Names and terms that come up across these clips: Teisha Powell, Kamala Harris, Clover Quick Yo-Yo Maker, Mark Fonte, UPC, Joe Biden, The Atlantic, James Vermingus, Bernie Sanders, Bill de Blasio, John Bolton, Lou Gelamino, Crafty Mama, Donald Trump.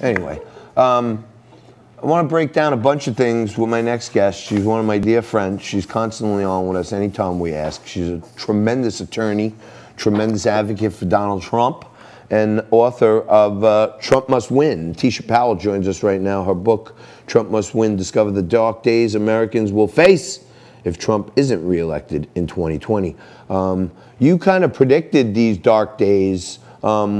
Anyway, I want to break down a bunch of things with my next guest. She's one of my dear friends. She's constantly on with us anytime we ask. She's a tremendous attorney, tremendous advocate for Donald Trump, and author of Trump Must Win. Teisha Powell joins us right now. Her book, Trump Must Win, Discover the Dark Days Americans Will Face if Trump isn't reelected in 2020. You kind of predicted these dark days a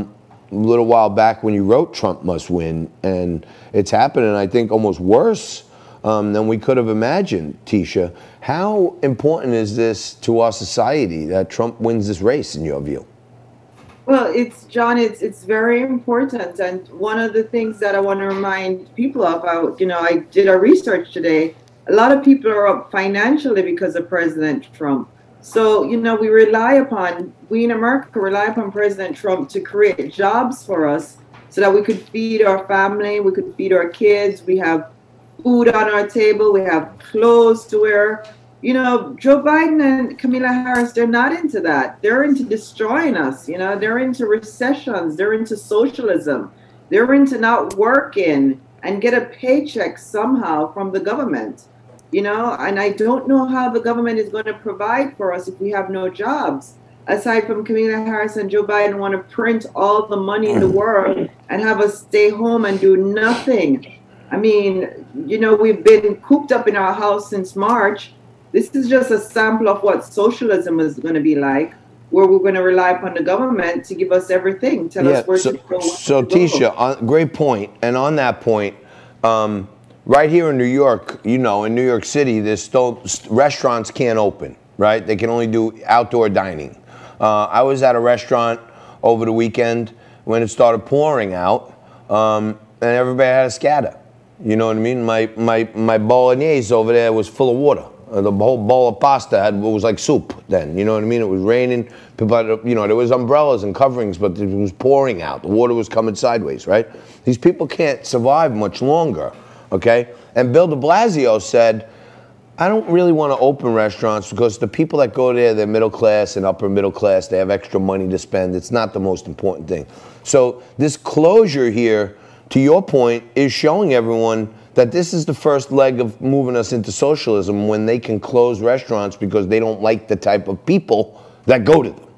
little while back when you wrote Trump Must Win, and it's happening, I think, almost worse than we could have imagined, Teisha. How important is this to our society that Trump wins this race, in your view? Well, it's, John, it's very important. And one of the things that I want to remind people about, you know, I did our research today. A lot of people are up financially because of President Trump. So, you know, we in America rely upon President Trump to create jobs for us so that we could feed our family, we could feed our kids, we have food on our table, we have clothes to wear. You know, Joe Biden and Kamala Harris, they're not into that. They're into destroying us, you know. They're into recessions. They're into socialism. They're into not working and get a paycheck somehow from the government, you know. And I don't know how the government is going to provide for us if we have no jobs. Aside from Kamala Harris and Joe Biden want to print all the money in the world and have us stay home and do nothing. I mean, you know, we've been cooped up in our house since March. This is just a sample of what socialism is going to be like, where we're going to rely upon the government to give us everything, tell us where to go. So, Teisha, great point. And on that point, right here in New York, you know, in New York City, there's still restaurants can't open, right? They can only do outdoor dining. I was at a restaurant over the weekend when it started pouring out, and everybody had a scatter. You know what I mean? My bolognese over there was full of water. The whole bowl of pasta was like soup then, you know what I mean? It was raining, people, you know, there was umbrellas and coverings, but it was pouring out. The water was coming sideways, right? These people can't survive much longer, okay? And Bill de Blasio said, I don't really want to open restaurants because the people that go there, they're middle class and upper middle class, they have extra money to spend. It's not the most important thing. So this closure here, to your point, is showing everyone that this is the first leg of moving us into socialism, when they can close restaurants because they don't like the type of people that go to them.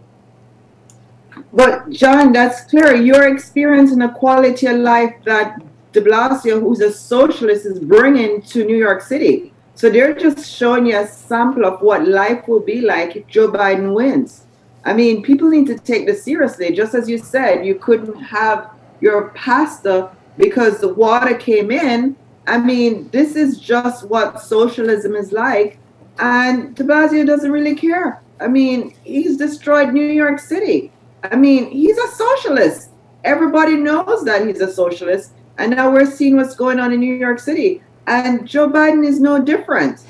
But, John, that's clear. You're experiencing a quality of life that de Blasio, who's a socialist, is bringing to New York City. So they're just showing you a sample of what life will be like if Joe Biden wins. I mean, people need to take this seriously. Just as you said, you couldn't have your pasta because the water came in. I mean, this is just what socialism is like, and de Blasio doesn't really care. I mean, he's destroyed New York City. I mean, he's a socialist. Everybody knows that he's a socialist, and now we're seeing what's going on in New York City. And Joe Biden is no different.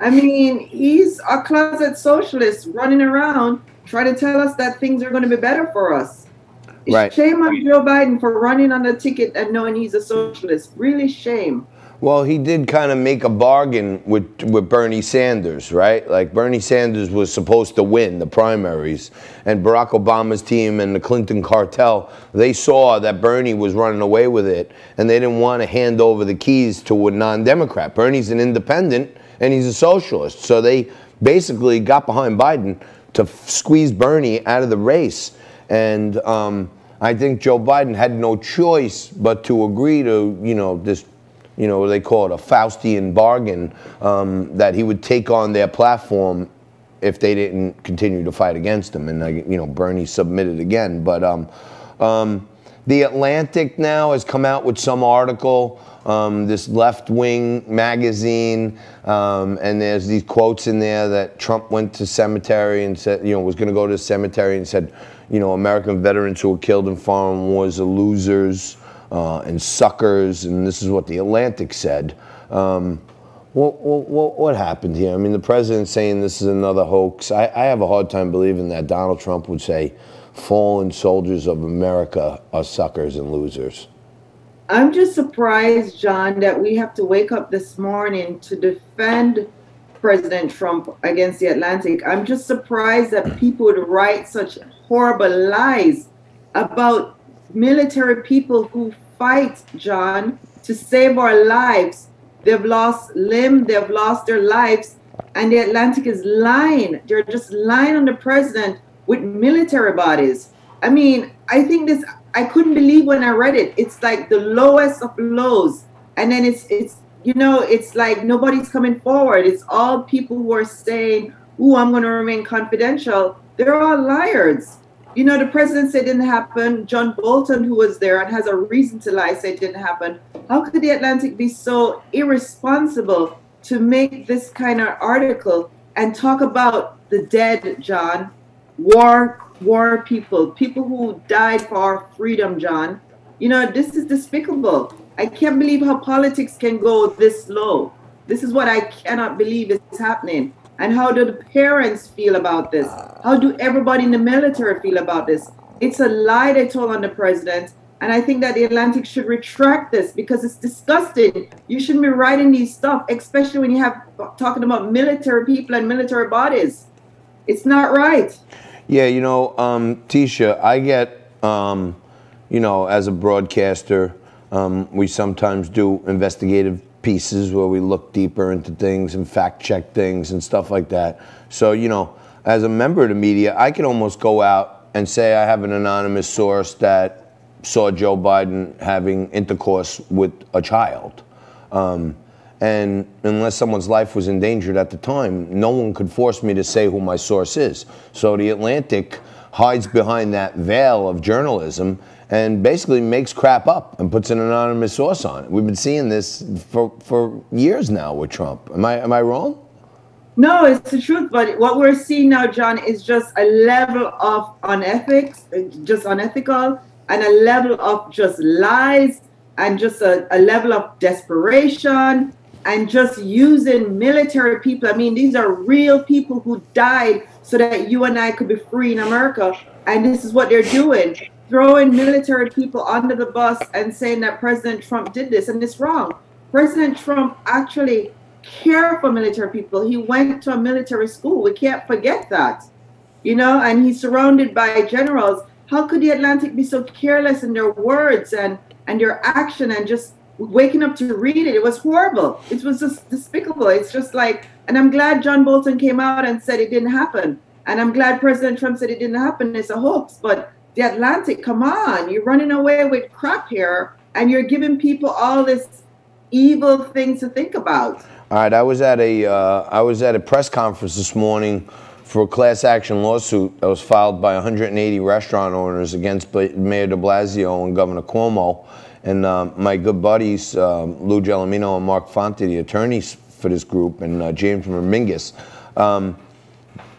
I mean, he's a closet socialist running around trying to tell us that things are going to be better for us. Right. Shame on Joe Biden for running on the ticket and knowing he's a socialist. Really shame. Well, he did kind of make a bargain with Bernie Sanders, right? Like, Bernie Sanders was supposed to win the primaries, and Barack Obama's team and the Clinton cartel, they saw that Bernie was running away with it, and they didn't want to hand over the keys to a non-Democrat. Bernie's an independent, and he's a socialist. So they basically got behind Biden to squeeze Bernie out of the race. And I think Joe Biden had no choice but to agree to, you know, this, you know, they call it a Faustian bargain, that he would take on their platform if they didn't continue to fight against him. And, you know, Bernie submitted again. But The Atlantic now has come out with some article, this left-wing magazine, and there's these quotes in there that Trump went to cemetery and said, you know, was going to go to the cemetery and said, you know, American veterans who were killed in foreign wars are losers. And suckers, and this is what The Atlantic said. What happened here? I mean, the president saying this is another hoax. I have a hard time believing that Donald Trump would say fallen soldiers of America are suckers and losers. I'm just surprised, John, that we have to wake up this morning to defend President Trump against The Atlantic. I'm just surprised that people would write such horrible lies about military people who fight, John, to save our lives. They've lost limb, they've lost their lives, and the Atlantic is lying. They're just lying on the president with military bodies. I mean, I think this, I couldn't believe when I read it. It's like the lowest of lows. And then it's you know, it's like nobody's coming forward. It's all people who are saying, "Ooh, I'm going to remain confidential." They're all liars. You know, the president said it didn't happen. John Bolton, who was there and has a reason to lie, said it didn't happen. How could the Atlantic be so irresponsible to make this kind of article and talk about the dead, John? War people, people who died for our freedom, John. You know, this is despicable. I can't believe how politics can go this low. This is what I cannot believe is happening. And how do the parents feel about this? How do everybody in the military feel about this? It's a lie they told on the president. And I think that the Atlantic should retract this because it's disgusting. You shouldn't be writing these stuff, especially when you have talking about military people and military bodies. It's not right. Yeah, you know, Teisha, I get, you know, as a broadcaster, we sometimes do investigative pieces where we look deeper into things and fact check things and stuff like that. So, you know, as a member of the media, I can almost go out and say I have an anonymous source that saw Joe Biden having intercourse with a child. And unless someone's life was endangered at the time, no one could force me to say who my source is. So The Atlantic hides behind that veil of journalism and basically makes crap up and puts an anonymous source on it. We've been seeing this for years now with Trump. Am I wrong? No, it's the truth. But what we're seeing now, John, is just a level of unethical, and a level of just lies, and just a level of desperation, and just using military people. I mean, these are real people who died so that you and I could be free in America. And this is what they're doing, throwing military people under the bus and saying that President Trump did this. And it's wrong. President Trump actually cared for military people. He went to a military school. We can't forget that, you know, and he's surrounded by generals. How could the Atlantic be so careless in their words and their action and just waking up to read it? It was horrible. It was just despicable. It's just like, and I'm glad John Bolton came out and said it didn't happen. And I'm glad President Trump said it didn't happen. It's a hoax. But The Atlantic, come on, you're running away with crap here, and you're giving people all this evil thing to think about. All right, I was at a press conference this morning for a class action lawsuit that was filed by 180 restaurant owners against Mayor de Blasio and Governor Cuomo. And my good buddies, Lou Gelamino and Mark Fonte, the attorneys for this group, and James Vermingus,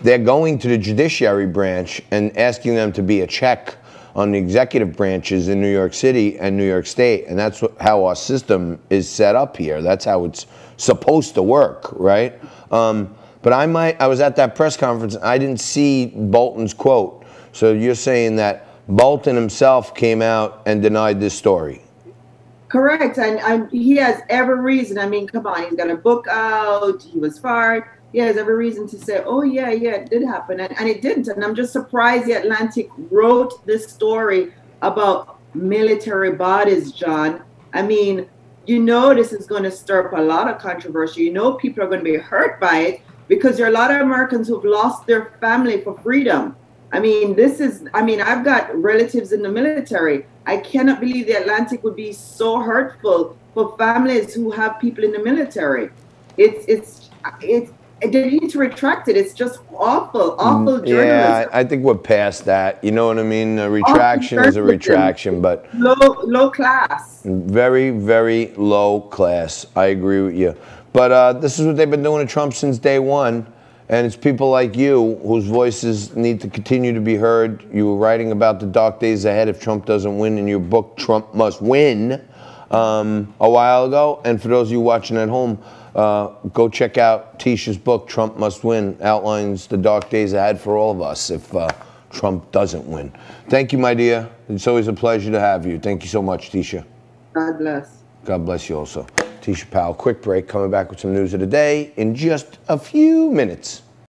they're going to the judiciary branch and asking them to be a check on the executive branches in New York City and New York State. And that's how our system is set up here. That's how it's supposed to work, right? But I was at that press conference, and I didn't see Bolton's quote. So you're saying that Bolton himself came out and denied this story. Correct, and he has every reason. I mean, come on, he's got a book out, he was fired. He has every reason to say, oh, yeah, it did happen, and it didn't. And I'm just surprised The Atlantic wrote this story about military bodies, John. I mean, you know this is going to stir up a lot of controversy. You know people are going to be hurt by it because there are a lot of Americans who've lost their family for freedom. I mean, I've got relatives in the military. I cannot believe The Atlantic would be so hurtful for families who have people in the military. They need to retract it. It's just awful journalism. Yeah, I think we're past that. You know what I mean? A retraction is a retraction, but low class. Very, very low class. I agree with you. But this is what they've been doing to Trump since day one. And it's people like you whose voices need to continue to be heard. You were writing about the dark days ahead if Trump doesn't win in your book, Trump Must Win, a while ago. And for those of you watching at home, go check out Teisha's book, Trump Must Win, outlines the dark days ahead for all of us if Trump doesn't win. Thank you, my dear. It's always a pleasure to have you. Thank you so much, Teisha. God bless. God bless you also. Teisha Powell, quick break, coming back with some news of the day in just a few minutes.